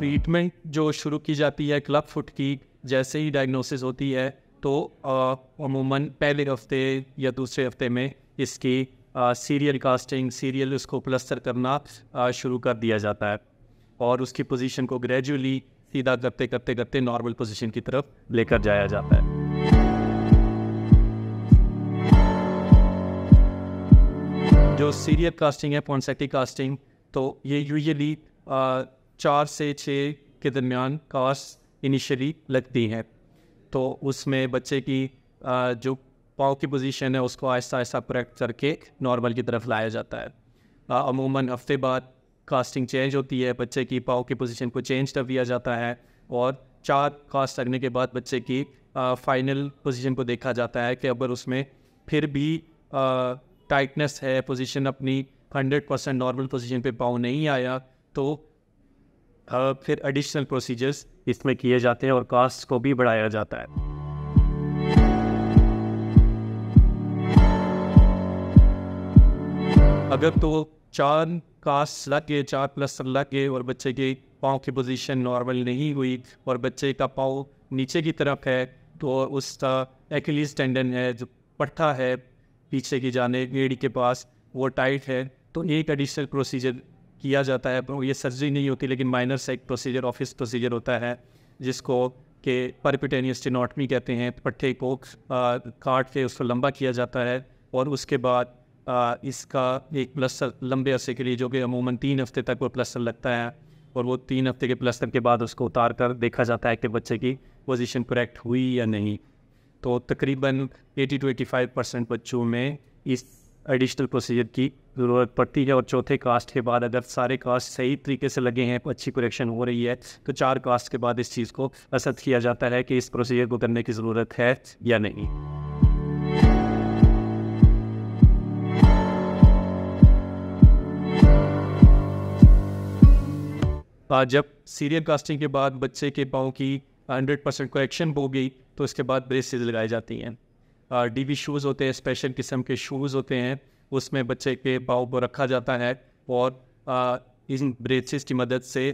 Treatment जो शुरू की जाती है क्लब फुट की, जैसे ही डायग्नोसिस होती है तो अमूमन पहले हफ्ते या दूसरे हफ्ते में इसकी सीरियल कास्टिंग, सीरियल उसको प्लस्तर करना शुरू कर दिया जाता है और उसकी पोजीशन को ग्रेजुअली सीधा करते करते करते नॉर्मल पोजीशन की तरफ लेकर जाया जाता है। जो सीरियल कास्टिंग है, पॉनसेक्टी कास्टिंग, तो ये यूजुअली 4 से 6 के दरमियान कास्ट इनिशियली लगती हैं। तो उसमें बच्चे की जो पाँव की पोजीशन है उसको आहिस्ता आहिस्ता करेक्ट करके नॉर्मल की तरफ लाया जाता है। अमूमन हफ्ते बाद कास्टिंग चेंज होती है, बच्चे की पाँव की पोजीशन को चेंज कर दिया जाता है और 4 कास्ट लगने के बाद बच्चे की फाइनल पोजीशन को देखा जाता है कि अगर उसमें फिर भी टाइटनेस है, पोजीशन अपनी 100% नॉर्मल पोजीशन पे पाँव नहीं आया तो फिर एडिशनल प्रोसीजर्स इसमें किए जाते हैं और कास्ट को भी बढ़ाया जाता है। अगर तो 4 कास्ट लग गए, 4 प्लस लग गए और बच्चे के पाँव की पोजीशन नॉर्मल नहीं हुई और बच्चे का पाँव नीचे की तरफ है तो उसका एकेलेस टेंडन है, जो पट्टा है पीछे की जाने एड़ी के पास, वो टाइट है तो एक एडिशनल प्रोसीजर किया जाता है। ये सर्जरी नहीं होती लेकिन माइनर सा एक प्रोसीजर, ऑफिस प्रोसीजर होता है जिसको के परपटेनियस टनोटमी कहते हैं। पट्टे को काट के उसको लंबा किया जाता है और उसके बाद इसका एक प्लस्तर लंबे अरसे के लिए, जो कि अमूमन 3 हफ्ते तक वो प्लस्तर लगता है और वो 3 हफ्ते के प्लस्तर के बाद उसको उतार कर देखा जाता है कि बच्चे की पोजीशन करेक्ट हुई या नहीं। तो तकरीबन 80 से 85% बच्चों में इस एडिशनल प्रोसीजर की ज़रूरत पड़ती है और 4थे कास्ट के बाद अगर सारे कास्ट सही तरीके से लगे हैं, अच्छी करेक्शन हो रही है तो 4 कास्ट के बाद इस चीज़ को असद किया जाता है कि इस प्रोसीजर को करने की ज़रूरत है या नहीं। जब सीरियल कास्टिंग के बाद बच्चे के पाँव की 100% करेक्शन हो गई तो इसके बाद ब्रेसेस लगाई जाती हैं। DB शूज़ होते हैं, स्पेशल किस्म के शूज़ होते हैं, उसमें बच्चे के पाँव को रखा जाता है और इन ब्रेसेस की मदद से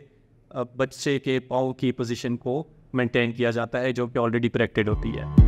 बच्चे के पाँव की पोजीशन को मेंटेन किया जाता है जो कि ऑलरेडी करेक्टेड होती है।